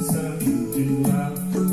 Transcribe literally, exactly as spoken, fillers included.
Sir, do you love?